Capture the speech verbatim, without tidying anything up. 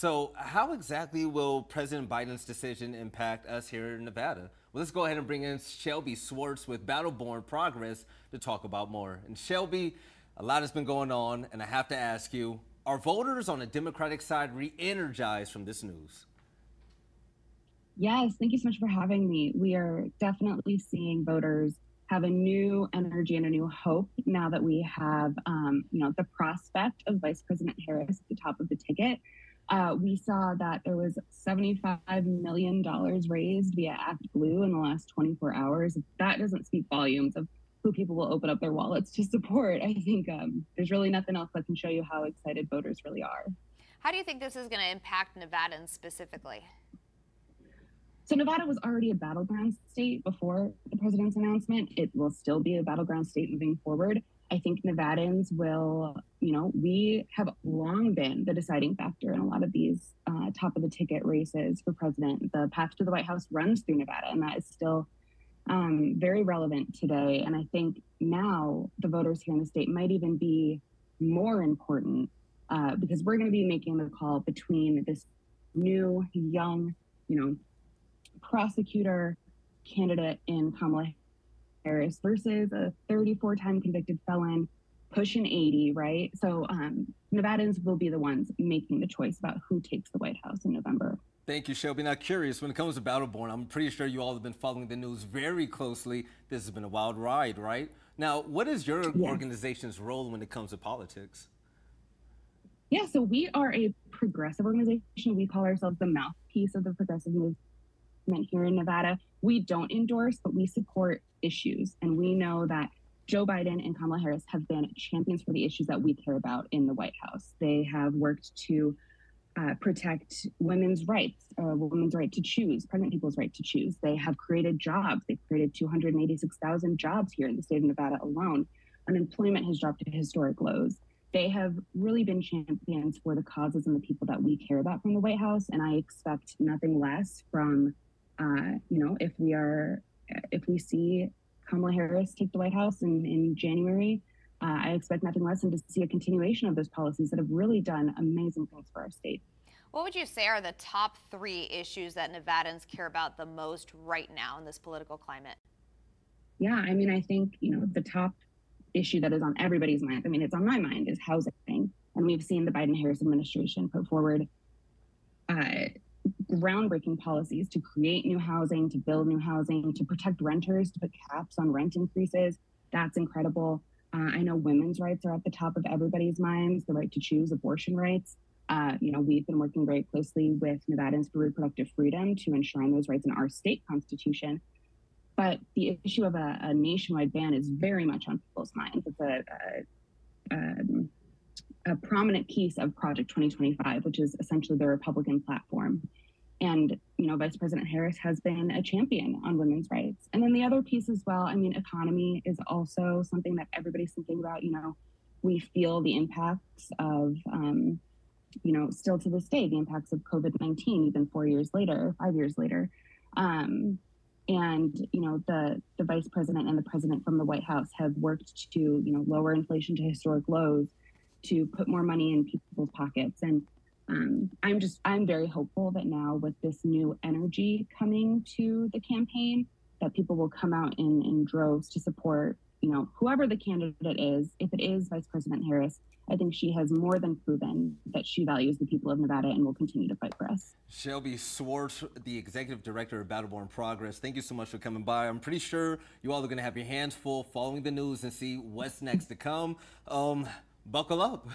So how exactly will President Biden's decision impact us here in Nevada? Well, let's go ahead and bring in Shelby Swartz with Battle Born Progress to talk about more. And Shelby, a lot has been going on, and I have to ask you, are voters on the Democratic side re-energized from this news? Yes, thank you so much for having me. We are definitely seeing voters have a new energy and a new hope now that we have, um, you know, the prospect of Vice President Harris at the top of the ticket. Uh, we saw that there was seventy-five million dollars raised via Act Blue in the last twenty-four hours. That doesn't speak volumes of who people will open up their wallets to support. I think um, there's really nothing else that can show you how excited voters really are. How do you think this is going to impact Nevadans specifically? So Nevada was already a battleground state before the president's announcement. It will still be a battleground state moving forward. I think Nevadans will, you know, we have long been the deciding factor in a lot of these uh, top of the ticket races for president. The path to the White House runs through Nevada, and that is still um, very relevant today. And I think now the voters here in the state might even be more important uh, because we're going to be making the call between this new, young, you know, prosecutor candidate in Kamala Harris versus a thirty-four time convicted felon pushing eighty, right? So um, Nevadans will be the ones making the choice about who takes the White House in November. Thank you, Shelby. Now, curious, when it comes to Battle Born, I'm pretty sure you all have been following the news very closely. This has been a wild ride, right? Now, what is your yes. organization's role when it comes to politics? Yeah, so we are a progressive organization. We call ourselves the mouthpiece of the progressive movement here in Nevada. We don't endorse, but we support issues. And we know that Joe Biden and Kamala Harris have been champions for the issues that we care about in the White House. They have worked to uh, protect women's rights, uh, women's right to choose, pregnant people's right to choose. They have created jobs. They've created two hundred eighty-six thousand jobs here in the state of Nevada alone. Unemployment has dropped to historic lows. They have really been champions for the causes and the people that we care about from the White House. And I expect nothing less from Uh, you know, if we are, if we see Kamala Harris take the White House in, in January, uh, I expect nothing less than to see a continuation of those policies that have really done amazing things for our state. What would you say are the top three issues that Nevadans care about the most right now in this political climate? Yeah, I mean, I think, you know, the top issue that is on everybody's mind, I mean, it's on my mind, is housing. And we've seen the Biden-Harris administration put forward uh, groundbreaking policies to create new housing, to build new housing, to protect renters, to put caps on rent increases. That's incredible. Uh, I know women's rights are at the top of everybody's minds, the right to choose, abortion rights. Uh, you know, we've been working very closely with Nevadans for Reproductive Freedom to enshrine those rights in our state constitution. But the issue of a, a nationwide ban is very much on people's minds. It's a, a, a, a prominent piece of Project twenty twenty-five, which is essentially the Republican platform. And, you know, Vice President Harris has been a champion on women's rights. And then the other piece as well, I mean, economy is also something that everybody's thinking about. You know, we feel the impacts of, um, you know, still to this day, the impacts of COVID nineteen, even four years later, five years later. Um, and, you know, the, the Vice President and the President from the White House have worked to, you know, lower inflation to historic lows, to put more money in people's pockets. And Um, I'm just, I'm very hopeful that now with this new energy coming to the campaign, that people will come out in, in droves to support, you know, whoever the candidate is. If it is Vice President Harris, I think she has more than proven that she values the people of Nevada and will continue to fight for us. Shelby Swartz, the executive director of Battle Born Progress, thank you so much for coming by. I'm pretty sure you all are going to have your hands full following the news and see what's next to come. Um, buckle up.